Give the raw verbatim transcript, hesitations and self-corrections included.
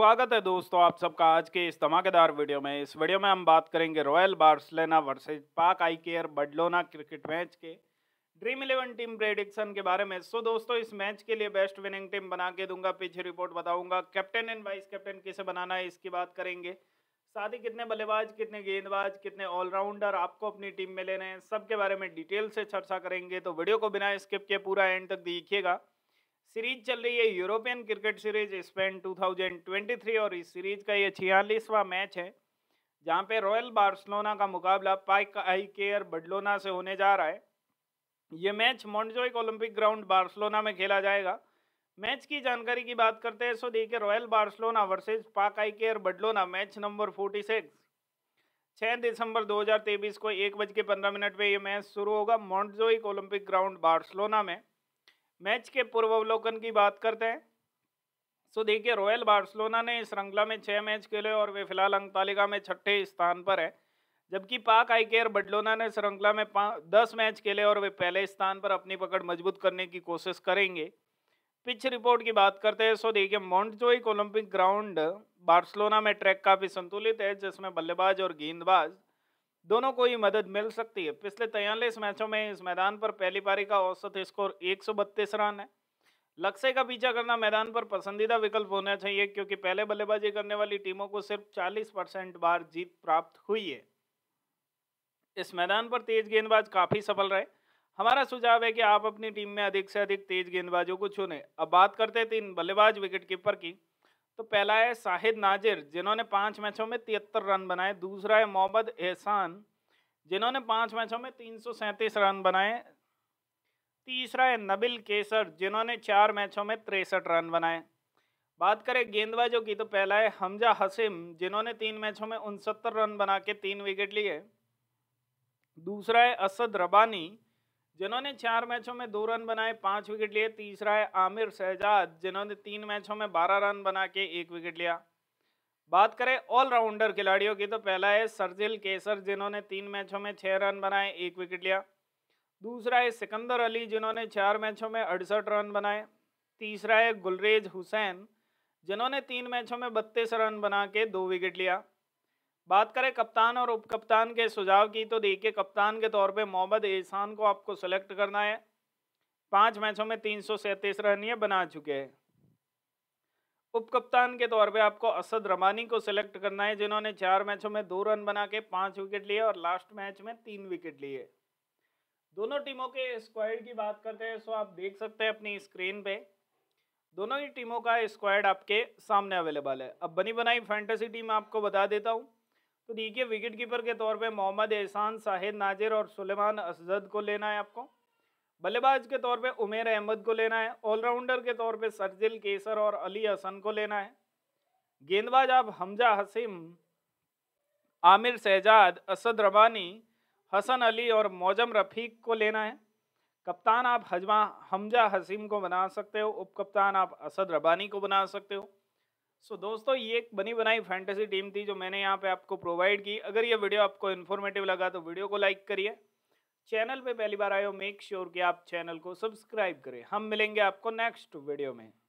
स्वागत है दोस्तों आप सबका आज के इस धमाकेदार वीडियो में। इस वीडियो में हम बात करेंगे royal Barcelona versus Pak I Care Badalona cricket match के ड्रीम इलेवन टीम प्रेडिक्शन के बारे में। सो दोस्तों इस मैच के लिए बेस्ट विनिंग टीम बना के दूंगा, पिच रिपोर्ट बताऊंगा, कैप्टन एंड वाइस कैप्टन किसे बनाना है इसकी बात करेंगे, साथ ही कितने बल्लेबाज, कितने गेंदबाज, कितने ऑलराउंडर आपको अपनी टीम में लेने हैं सबके बारे में डिटेल से चर्चा करेंगे। तो वीडियो को बिना स्किप किए पूरा एंड तक देखिएगा। सीरीज चल रही है यूरोपियन क्रिकेट सीरीज स्पेन दो हज़ार तेईस और इस सीरीज का ये छियालीसवां मैच है, जहां पे रॉयल बार्सिलोना का मुकाबला पाक आई केयर बडलोना से होने जा रहा है। ये match Montjuic Olympic ground Barcelona में खेला जाएगा। मैच की जानकारी की बात करते हैं। सो देखिए, royal Barcelona versus Pak I Care Badalona match number forty six छः दिसंबर दो हज़ार तेईस को एक बज के पंद्रह मिनट पर यह मैच शुरू होगा मॉन्टजुइक ओलंपिक ग्राउंड बार्सिलोना में। मैच के पूर्वावलोकन की बात करते हैं। सो देखिए, रॉयल बार्सिलोना ने इस श्रृंखला में छः मैच खेले और वे फिलहाल अंक तालिका में छठे स्थान पर है, जबकि पाक आई केयर बडलोना ने श्रृंखला में दस मैच खेले और वे पहले स्थान पर अपनी पकड़ मजबूत करने की कोशिश करेंगे। पिच रिपोर्ट की बात करते हैं। सो देखिए, मॉन्टजुइक ओलंपिक ग्राउंड बार्सिलोना में ट्रैक काफ़ी संतुलित है, जिसमें बल्लेबाज और गेंदबाज दोनों को ही मदद मिल सकती है। पिछले तैंतालीस मैचों में इस मैदान पर पहली पारी का औसत स्कोर एक सौ बत्तीस रन है। लक्ष्य का पीछा करना मैदान पर पसंदीदा विकल्प होना चाहिए, क्योंकि पहले बल्लेबाजी करने वाली टीमों को सिर्फ चालीस परसेंट बार जीत प्राप्त हुई है। इस मैदान पर तेज गेंदबाज काफ़ी सफल रहे। हमारा सुझाव है कि आप अपनी टीम में अधिक से अधिक तेज गेंदबाजों को चुनें। अब बात करते हैं तीन बल्लेबाज विकेट कीपर की। तो पहला है शाहिद नाजिर, जिन्होंने पाँच मैचों में तिहत्तर रन बनाए। दूसरा है मोहम्मद एहसान, जिन्होंने पाँच मैचों में तीन सौ सैंतीस रन बनाए। तीसरा है नबिल केसर, जिन्होंने चार मैचों में तिरसठ रन बनाए। बात करें गेंदबाजों की, तो पहला है हमजा हसीम, जिन्होंने तीन मैचों में उनसत्तर रन बना के तीन विकेट लिए। दूसरा है असद रबानी, जिन्होंने चार मैचों में दो रन बनाए, पाँच विकेट लिए। तीसरा है आमिर शहजाद, जिन्होंने तीन मैचों में बारह रन बना के एक विकेट लिया। बात करें ऑलराउंडर खिलाड़ियों की, तो पहला है सरजिल केसर, जिन्होंने तीन मैचों में छः रन बनाए, एक विकेट लिया। दूसरा है सिकंदर अली, जिन्होंने चार मैचों में अड़सठ रन बनाए। तीसरा है गुलरेज हुसैन, जिन्होंने तीन मैचों में बत्तीस रन बना के दो विकेट लिया। बात करें कप्तान और उपकप्तान के सुझाव की, तो देखिए, कप्तान के तौर पे मोहम्मद एहसान को आपको सेलेक्ट करना है। पाँच मैचों में तीन सौ सैंतीस रन ये बना चुके हैं। उपकप्तान के तौर पे आपको असद रमानी को सेलेक्ट करना है, जिन्होंने चार मैचों में दो रन बना के पाँच विकेट लिए और लास्ट मैच में तीन विकेट लिए। दोनों टीमों के स्क्वाड की बात करते हैं। सो आप देख सकते हैं अपनी स्क्रीन पर दोनों ही टीमों का स्क्वाड आपके सामने अवेलेबल है। अब बनी बनाई फैंटेसी टीम आपको बता देता हूँ। तो देखिए, विकेट कीपर के तौर पे मोहम्मद एहसान, शाहिद नाजिर और सुलेमान असद को लेना है आपको। बल्लेबाज के तौर पे उमर अहमद को लेना है। ऑलराउंडर के तौर पे सरजिल केसर और अली हसन को लेना है। गेंदबाज आप हमजा हसीम, आमिर शहजाद, असद रबानी, हसन अली और मौजम रफ़ीक को लेना है। कप्तान आप हजमा हमजा हसीम को बना सकते हो। उपकप्तान आप असद रबानी को बना सकते हो। सो so, दोस्तों ये एक बनी बनाई फैंटेसी टीम थी जो मैंने यहाँ पे आपको प्रोवाइड की। अगर ये वीडियो आपको इन्फॉर्मेटिव लगा तो वीडियो को लाइक करिए। चैनल पे पहली बार आए हो, मेक श्योर कि आप चैनल को सब्सक्राइब करें। हम मिलेंगे आपको नेक्स्ट वीडियो में।